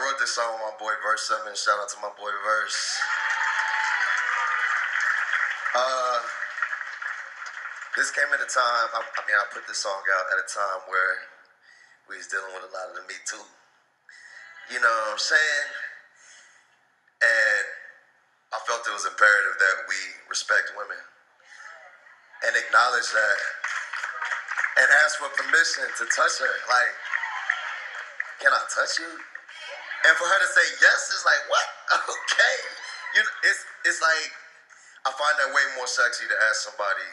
wrote this song with my boy Verse Simmonds. Shout out to my boy Verse. This came at a time, I put this song out at a time where we was dealing with a lot of the Me Too. You know what I'm saying? And I felt it was imperative that we respect women and acknowledge that and ask for permission to touch her. Like, can I touch you? And for her to say yes is like, what? Okay. You know, it's like, I find that way more sexy to ask somebody,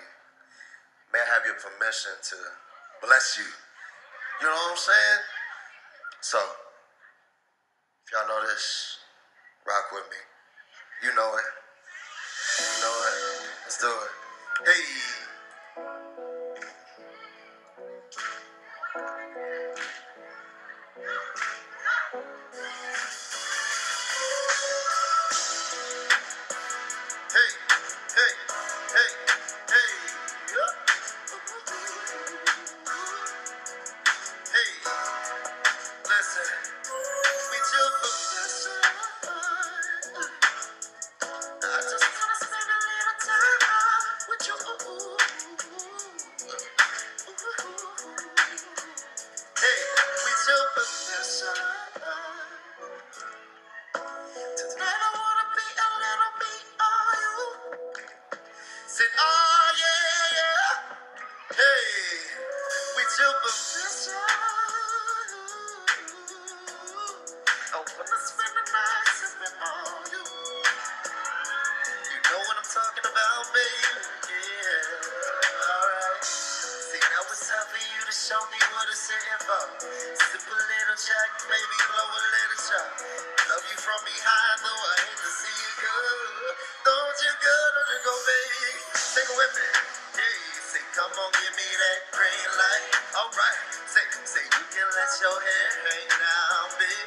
may I have your permission to bless you? You know what I'm saying? So, if y'all know this, rock with me. You know it. You know it. Let's do it. Hey! Show me what it's in for. Sip a little check, baby, blow a little shot. Love you from behind, though I hate to see you go. Don't you go, baby. Take it with me. Yeah, say, come on, give me that green light. All right. Say, you can let your hair hang down, baby.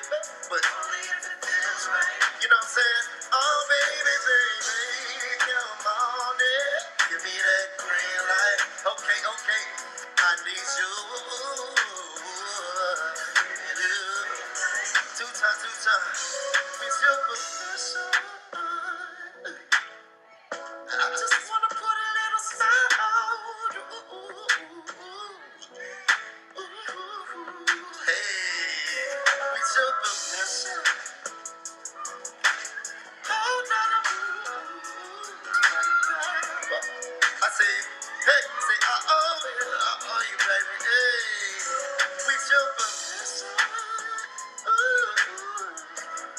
But only if it feels right. You know what I'm saying? Oh, baby, baby, come on, yeah. Give me that green light. Okay, okay. I need you. Two times. With your permission, I just wanna put a little smile on you. Hey, with your permission. Hold on. I say, hey, say, oh, you baby, hey, with your permission.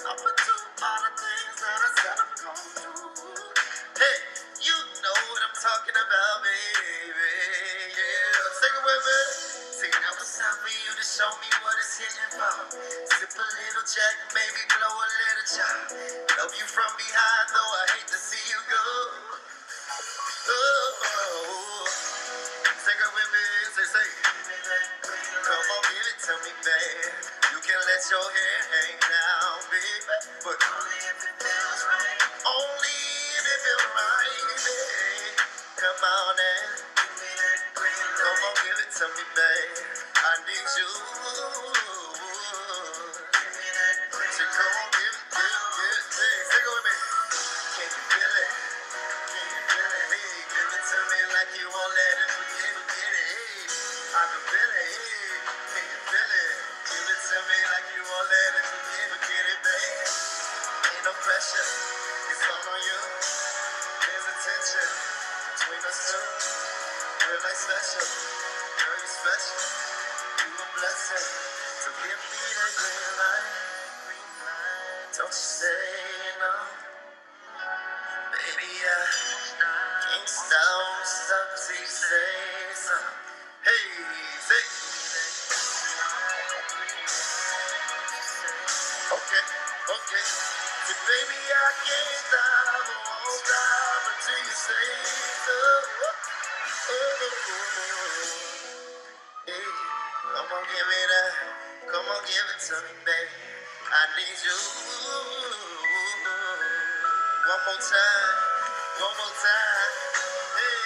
I'm gonna do all the things that I said I'm gonna do. Hey, you know what I'm talking about, baby. Yeah, sing it with me. See, now it's time for you to show me what it's hitting for. Sip a little jack, maybe blow a little chop. Love you from behind, though I hate to see you go. Say, come on, give it to me, babe. You can let your hair hang down, baby. But only if it feels right. Only if it feels right, babe. Come on and give me that green light. Come on, give it to me, babe. I need you. Give me that green light. So come on, give it. Hey, sing it with me. Can you feel it? Can you feel it? Hey, give it to me like you won't let it forget. I can feel it, can you feel it? Give it to me like you won't let it forget it, babe. Ain't no pressure, it's all on you. There's a tension between us two. We're like special, girl, you special. You a blessing, so give me that green light. Don't you say no, baby, I can't stop till you say something. Okay. So baby, I can't stop, I won't stop until you say so. Hey, come on, give me that. Come on, give it to me, babe. I need you. One more time. Hey.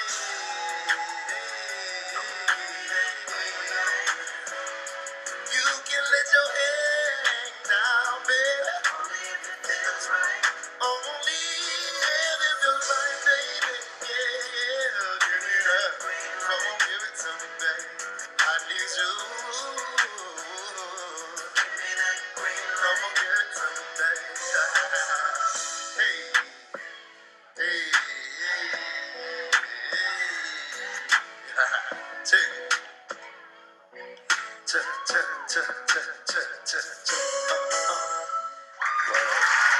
You can let your head hang down, babe. Come on, give it to me, babe. I need you. Give me that green light. Come on, give it to me, babe. Hey, hey, hey, hey. Check it. Check it.